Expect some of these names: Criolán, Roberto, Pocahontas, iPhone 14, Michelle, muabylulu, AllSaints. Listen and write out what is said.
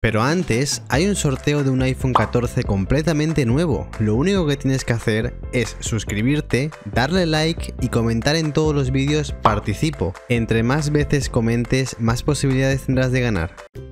Pero antes hay un sorteo de un iPhone 14 completamente nuevo. Lo único que tienes que hacer es suscribirte, darle like y comentar en todos los vídeos "participo". Entre más veces comentes, más posibilidades tendrás de ganar.